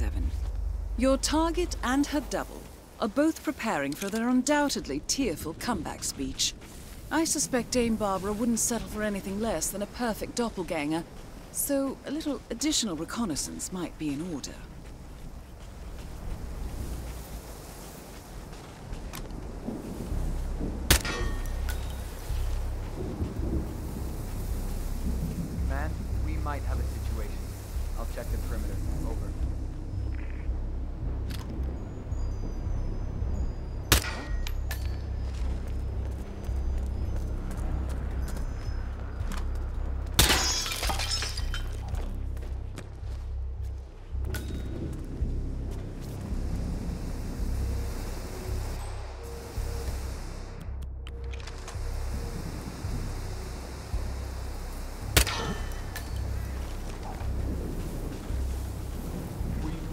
7. Your target and her double are both preparing for their undoubtedly tearful comeback speech. I suspect Dame Barbara wouldn't settle for anything less than a perfect doppelganger, so a little additional reconnaissance might be in order. Man, we might have a situation. I'll check the perimeter. Over.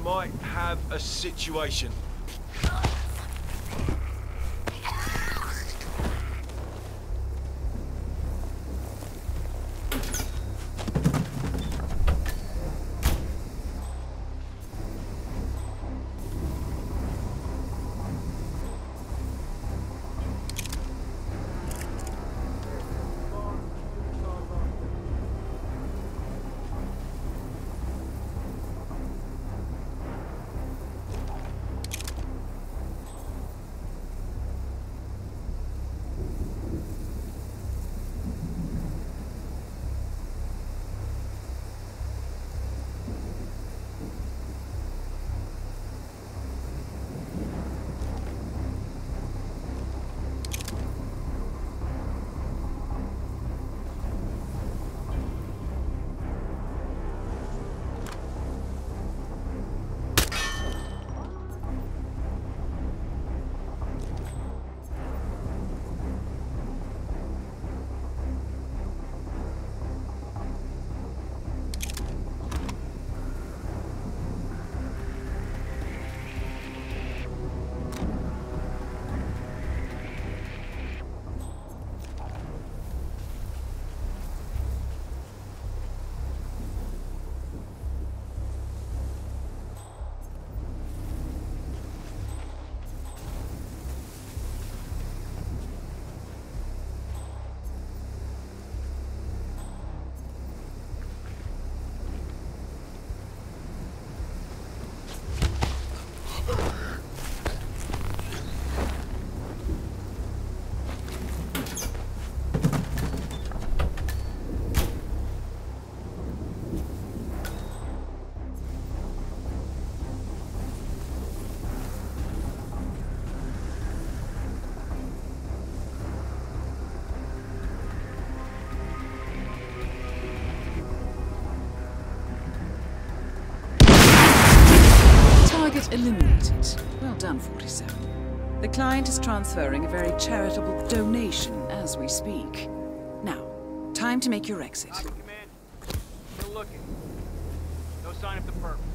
Might have a situation. Eliminated. Well done, 47. The client is transferring a very charitable donation as we speak. Now, time to make your exit. Still looking. No sign of the perp.